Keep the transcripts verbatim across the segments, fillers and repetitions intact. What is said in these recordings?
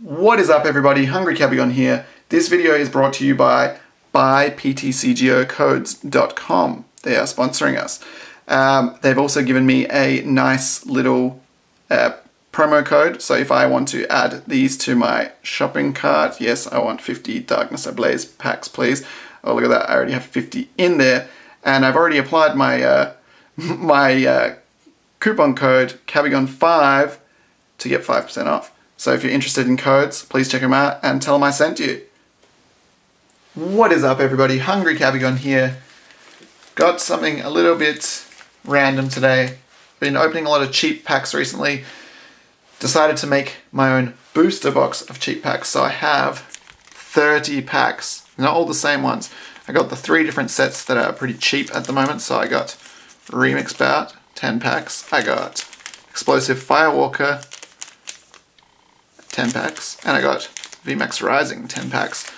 What is up, everybody? HungryKabigon here. This video is brought to you by buy P T C G O codes dot com. They are sponsoring us. Um, they've also given me a nice little uh, promo code, so if I want to add these to my shopping cart, yes, I want fifty Darkness Ablaze packs, please. Oh, look at that, I already have fifty in there, and I've already applied my, uh, my uh, coupon code KABIGON five to get five percent off. So if you're interested in codes, please check them out and tell them I sent you. What is up, everybody? HungryKabigon here. Got something a little bit random today. Been opening a lot of cheap packs recently. Decided to make my own booster box of cheap packs. So I have thirty packs. Not all the same ones. I got the three different sets that are pretty cheap at the moment. So I got Remix Bout, ten packs. I got Explosive Firewalker, ten packs, and I got V MAX Rising, ten packs.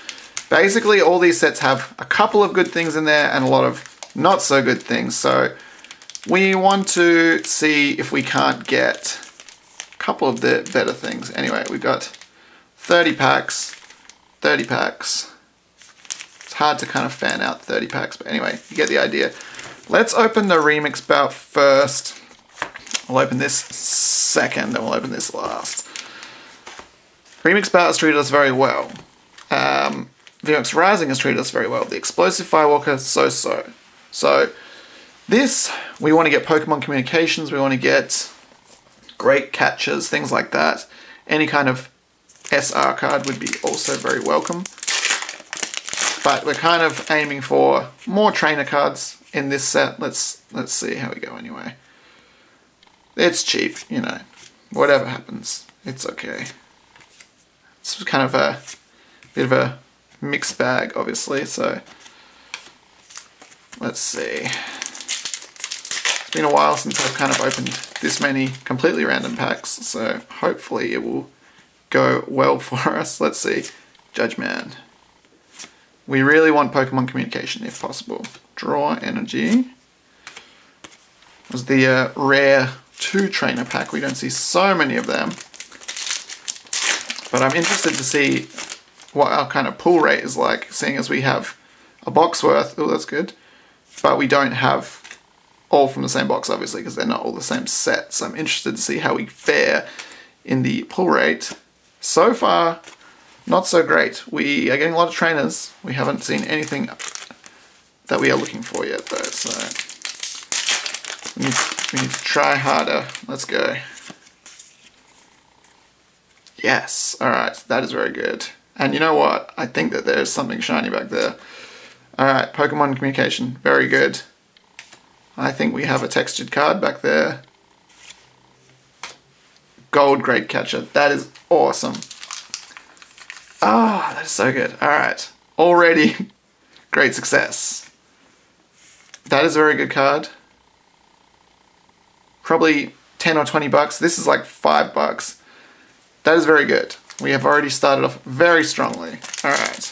Basically, all these sets have a couple of good things in there and a lot of not so good things, so we want to see if we can't get a couple of the better things. Anyway, we've got thirty packs, thirty packs. It's hard to kind of fan out thirty packs, but anyway, you get the idea. Let's open the Remix Bout first. I'll open this second, then we'll open this last. Remix Bout has treated us very well. Um, V MAX Rising has treated us very well. The Explosive Firewalker, so-so. So, this, we want to get Pokemon Communications, we want to get Great Catchers, things like that. Any kind of S R card would be also very welcome. But we're kind of aiming for more trainer cards in this set. Let's, let's see how we go anyway. It's cheap, you know. Whatever happens, it's okay. This was kind of a bit of a mixed bag, obviously, so let's see. It's been a while since I've kind of opened this many completely random packs, so hopefully it will go well for us. Let's see. Judgeman. We really want Pokemon Communication, if possible. Draw Energy. It was the uh, rare two trainer pack. We don't see so many of them. But I'm interested to see what our kind of pull rate is like, seeing as we have a box worth, oh that's good, but we don't have all from the same box obviously because they're not all the same set, so I'm interested to see how we fare in the pull rate. So far, not so great. We are getting a lot of trainers. We haven't seen anything that we are looking for yet though, so we need, we need to try harder. Let's go. Yes, alright, that is very good. And you know what? I think that there's something shiny back there. Alright, Pokemon Communication, very good. I think we have a textured card back there. Gold Great Catcher, that is awesome. Ah, oh, that is so good. Alright, already great success. That is a very good card. Probably ten or twenty bucks. This is like five bucks. That is very good. We have already started off very strongly. Alright.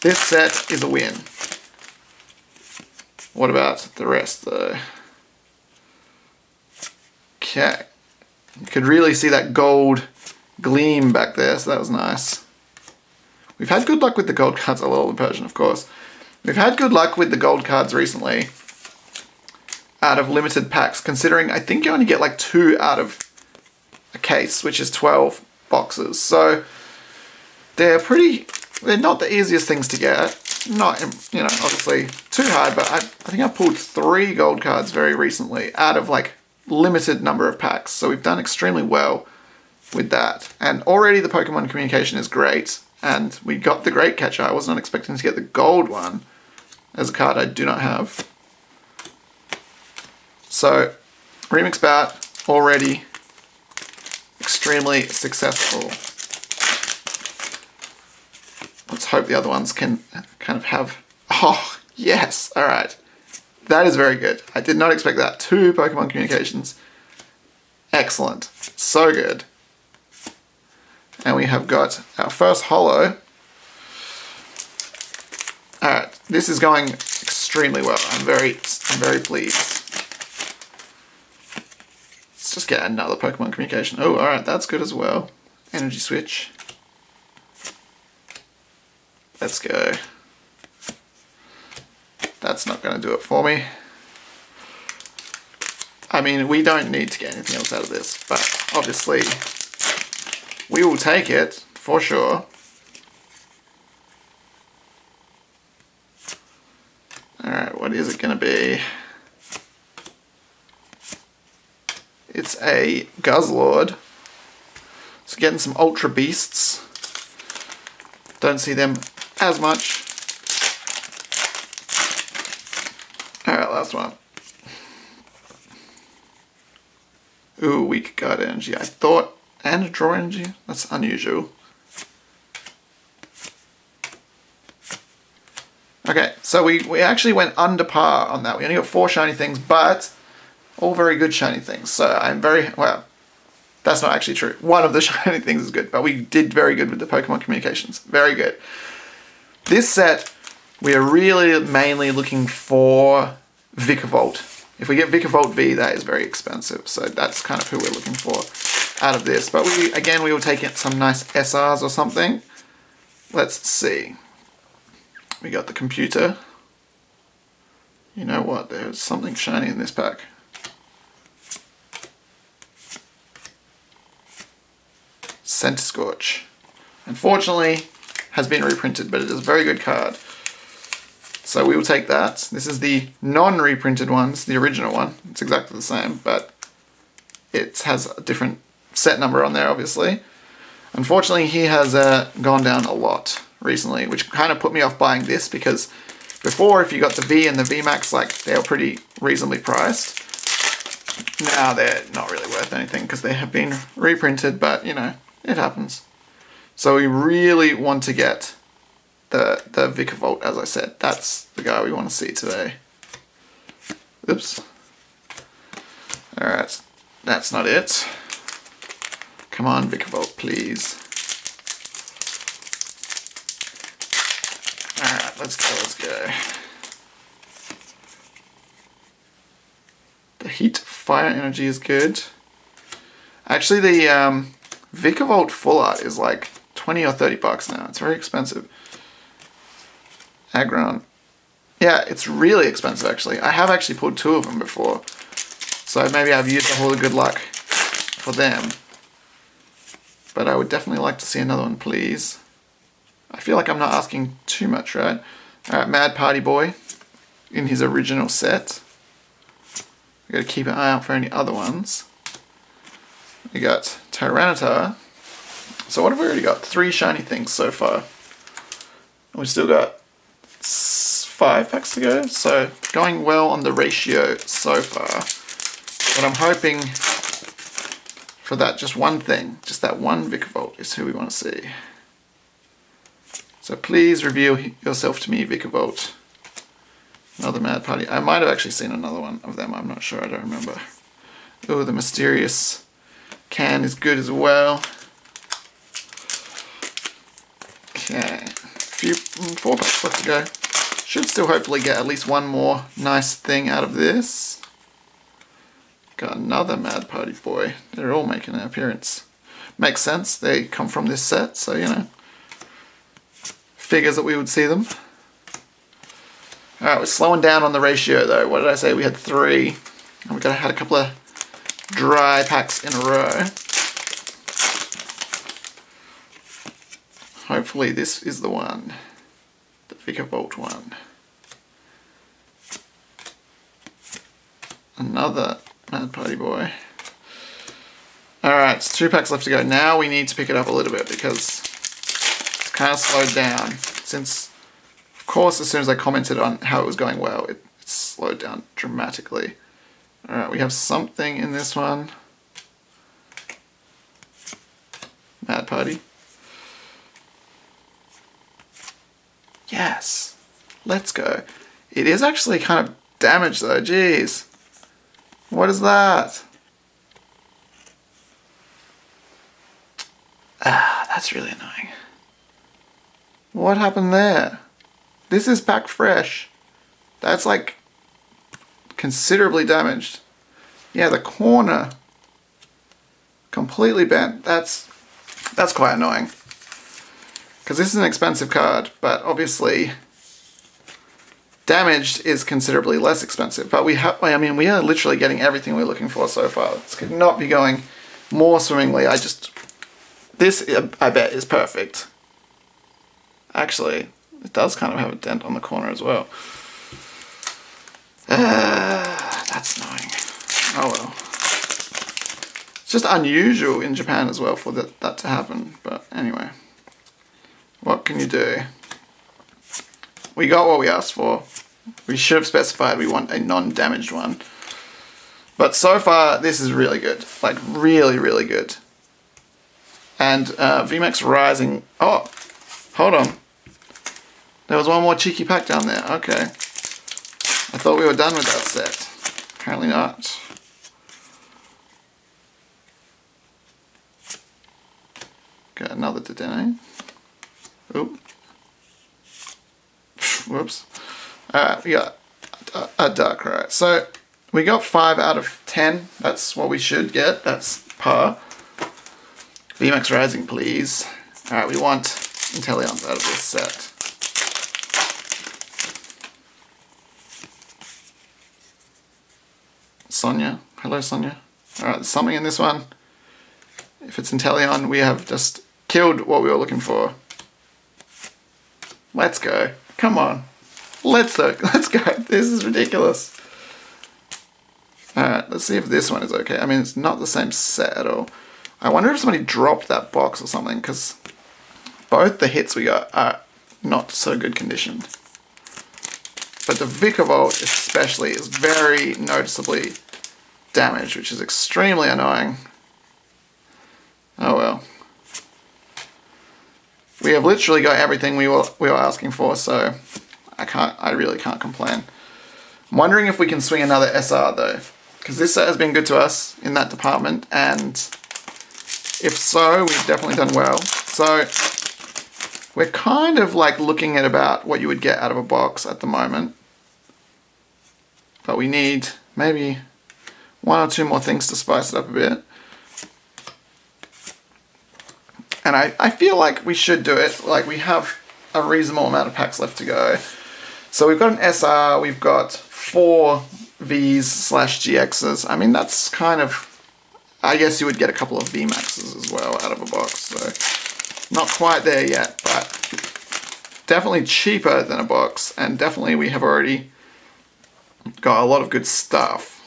This set is a win. What about the rest though? Okay. You could really see that gold gleam back there, so that was nice. We've had good luck with the gold cards. I love the Persian, of course. We've had good luck with the gold cards recently out of limited packs, considering I think you only get like two out of a case, which is twelve boxes, so they're pretty, they're not the easiest things to get, not, you know, obviously too hard, but I, I think I pulled three gold cards very recently out of like limited number of packs, so we've done extremely well with that, and already the Pokemon Communication is great, and we got the Great Catcher. I was not expecting to get the gold one as a card I do not have, so Remix Bout already extremely successful. Let's hope the other ones can kind of have... Oh, yes! Alright. That is very good. I did not expect that. Two Pokemon Communications. Excellent. So good. And we have got our first holo. Alright. This is going extremely well. I'm very, I'm very pleased. Just get another Pokemon Communication. Oh, alright, that's good as well. Energy switch. Let's go. That's not going to do it for me. I mean, we don't need to get anything else out of this, but obviously we will take it for sure. Alright, what is it going to be? It's a Guzzlord. So getting some Ultra Beasts. Don't see them as much. Alright, last one. Ooh, weak guard energy. I thought, and draw energy? That's unusual. Okay, so we, we actually went under par on that. We only got four shiny things, but all very good shiny things. So I'm very, well, that's not actually true. One of the shiny things is good, but we did very good with the Pokemon Communications. Very good. This set, we are really mainly looking for Vikavolt. If we get Vikavolt V, that is very expensive. So that's kind of who we're looking for out of this. But we, again, we will take in some nice S Rs or something. Let's see. We got the computer. You know what? There's something shiny in this pack. Center Scorch. Unfortunately, has been reprinted, but it is a very good card. So we will take that. This is the non-reprinted one. It's the original one. It's exactly the same, but it has a different set number on there, obviously. Unfortunately, he has uh, gone down a lot recently, which kind of put me off buying this, because before, if you got the V and the V MAX, like, they were pretty reasonably priced. Now they're not really worth anything because they have been reprinted, but, you know, it happens. So we really want to get The, the Vikavolt, as I said. That's the guy we want to see today. Oops. Alright, that's not it. Come on, Vikavolt, please. Alright, let's go, let's go. The Heat Fire Energy is good. Actually, the um, Vikavolt Full Art is like twenty or thirty bucks now. It's very expensive. Aggron. Yeah, it's really expensive actually. I have actually pulled two of them before. So maybe I've used a whole of good luck for them. But I would definitely like to see another one, please. I feel like I'm not asking too much, right? Alright, Mad Party Boy in his original set. We've got to keep an eye out for any other ones. We got Tyranitar. So what have we already got? Three shiny things so far. And we've still got five packs to go, so going well on the ratio so far, but I'm hoping for that just one thing, just that one Vikavolt is who we want to see. So please reveal yourself to me, Vikavolt. Another Mad Party. I might have actually seen another one of them, I'm not sure, I don't remember. Oh, the mysterious can is good as well. Okay. Few, four packs left to go. Should still hopefully get at least one more nice thing out of this. Got another Mad Party Boy. They're all making an appearance. Makes sense. They come from this set, so you know. Figures that we would see them. Alright, we're slowing down on the ratio though. What did I say? We had three. And we got had a couple of dry packs in a row. Hopefully this is the one, the Vikavolt one. Another Mad Party Boy. Alright, it's two packs left to go. Now we need to pick it up a little bit because it's kind of slowed down. Since, of course, as soon as I commented on how it was going well, it, it slowed down dramatically. Alright, we have something in this one. Mad Party. Yes, let's go. It is actually kind of damaged though, jeez. What is that? Ah, that's really annoying. What happened there? This is packed fresh. That's like considerably damaged. Yeah, the corner completely bent. That's That's quite annoying. Because this is an expensive card, but obviously damaged is considerably less expensive. But we have, I mean, we are literally getting everything we're looking for so far. This could not be going more swimmingly. I just, this, I bet, is perfect. Actually, it does kind of have a dent on the corner as well. Uh, that's annoying. Oh well. It's just unusual in Japan as well for that, that to happen. But anyway, what can you do? We got what we asked for. We should have specified we want a non-damaged one. But so far, this is really good. Like, really, really good. And uh, V MAX Rising... Oh, hold on. There was one more cheeky pack down there. Okay. I thought we were done with that set. Apparently not. Got another Dedenne. Oop. Whoops. Alright, we got a, a Darkrai. So, we got five out of ten. That's what we should get. That's par. V MAX Rising, please. Alright, we want Inteleons out of this set. Sonia. Hello, Sonia. Alright, there's something in this one. If it's Inteleon, we have just killed what we were looking for. Let's go. Come on, let's look. Let's go. This is ridiculous. All right, let's see if this one is okay. I mean, it's not the same set at all. I wonder if somebody dropped that box or something, because both the hits we got are not so good condition. But the Vikavolt especially is very noticeably damaged, which is extremely annoying. Oh well. We have literally got everything we were, we were asking for, so I can't, I really can't complain. I'm wondering if we can swing another S R though, because this set has been good to us in that department, and if so, we've definitely done well. So we're kind of like looking at about what you would get out of a box at the moment, but we need maybe one or two more things to spice it up a bit. And I, I feel like we should do it. Like, we have a reasonable amount of packs left to go. So we've got an S R, we've got four Vs slash G Xs. I mean, that's kind of... I guess you would get a couple of V MAXs as well out of a box, so... Not quite there yet, but definitely cheaper than a box. And definitely we have already got a lot of good stuff.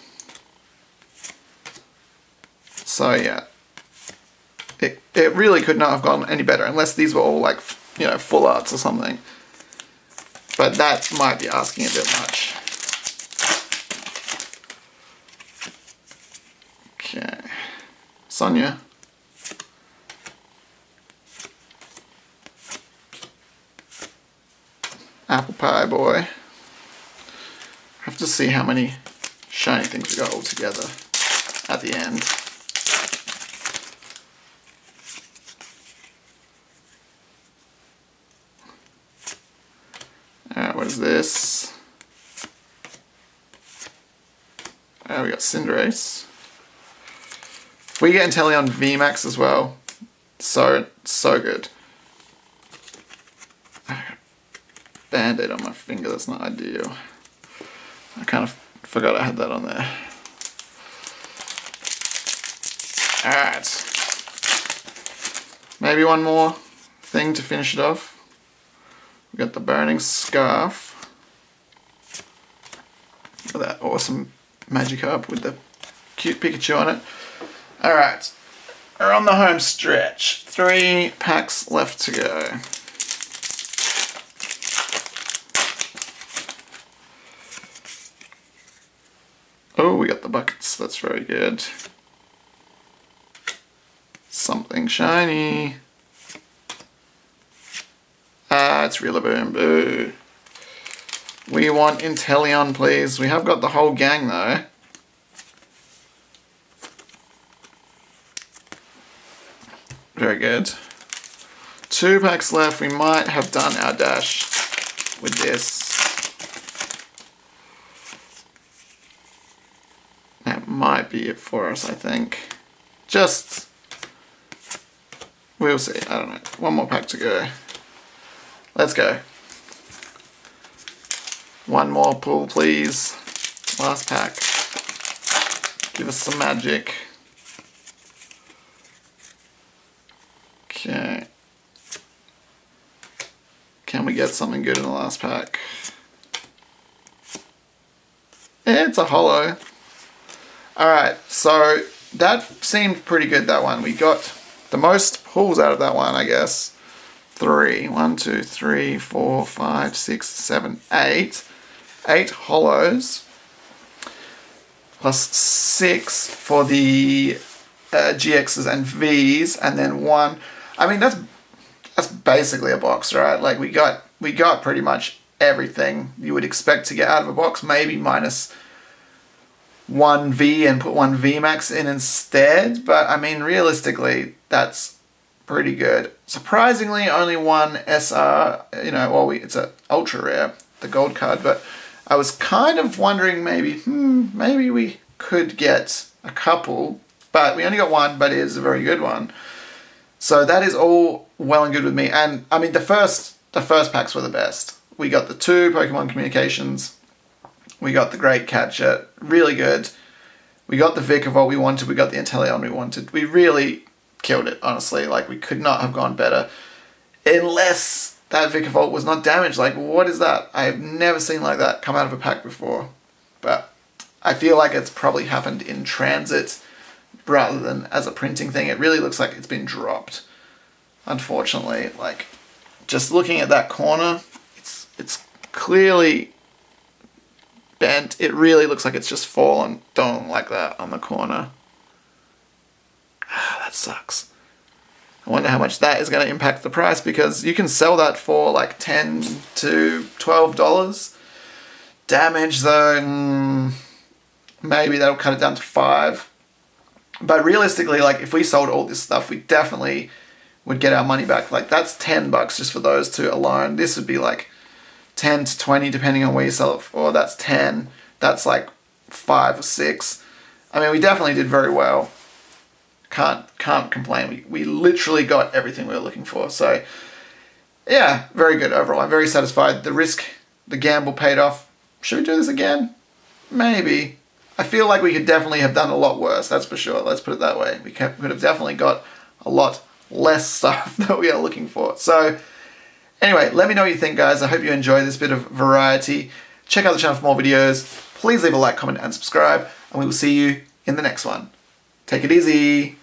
So, yeah. It, it really could not have gone any better, unless these were all like, you know, full arts or something. But that might be asking a bit much. Okay. Sonia. Apple Pie Boy. Have to see how many shiny things we got all together at the end. This. Uh, we got Cinderace. If we get Inteleon V MAX as well, so, so good. Band-aid on my finger, that's not ideal. I kind of forgot I had that on there. Alright. Maybe one more thing to finish it off. We got the Burning Scarf. Look at that awesome Magikarp with the cute Pikachu on it. Alright, we're on the home stretch. Three packs left to go. Oh, we got the buckets, that's very good. Something shiny. Ah, it's Rillaboom, boo. We want Inteleon, please. We have got the whole gang, though. Very good. Two packs left. We might have done our dash with this. That might be it for us, I think. Just... We'll see. I don't know. One more pack to go. Let's go. One more pull, please. Last pack. Give us some magic. Okay. Can we get something good in the last pack? It's a holo. Alright, so that seemed pretty good, that one. We got the most pulls out of that one, I guess. Three. One, two, three, four, five, six, seven, eight. Eight holos. Plus six for the uh, G Xs and Vs, and then one. I mean, that's that's basically a box, right? Like we got we got pretty much everything you would expect to get out of a box, maybe minus one V and put one V MAX in instead. But I mean, realistically, that's pretty good. Surprisingly, only one S R. You know, well, we, it's an ultra rare, the gold card, but I was kind of wondering maybe, hmm, maybe we could get a couple, but we only got one, but it is a very good one. So that is all well and good with me. And I mean, the first, the first packs were the best. We got the two Pokemon Communications. We got the Great Catcher, really good. We got the Vikavolt we wanted. We got the Inteleon we wanted. We really killed it, honestly. Like, we could not have gone better unless that Vikavolt was not damaged. Like, what is that? I have never seen like that come out of a pack before. But I feel like it's probably happened in transit rather than as a printing thing. It really looks like it's been dropped, unfortunately. Like, just looking at that corner, it's it's clearly bent. It really looks like it's just fallen down like that on the corner. Ah, that sucks. I wonder how much that is going to impact the price, because you can sell that for like ten to twelve dollars. Damage though, mm, maybe that'll cut it down to five. But realistically, like if we sold all this stuff, we definitely would get our money back. Like that's ten bucks just for those two alone. This would be like ten to twenty depending on where you sell it for. That's ten. That's like five or six. I mean, we definitely did very well. Can't can't complain. We, we literally got everything we were looking for. So, yeah, very good overall. I'm very satisfied. The risk, the gamble paid off. Should we do this again? Maybe. I feel like we could definitely have done a lot worse. That's for sure. Let's put it that way. We could have definitely got a lot less stuff that we are looking for. So, anyway, let me know what you think, guys. I hope you enjoy this bit of variety. Check out the channel for more videos. Please leave a like, comment, and subscribe. And we will see you in the next one. Take it easy.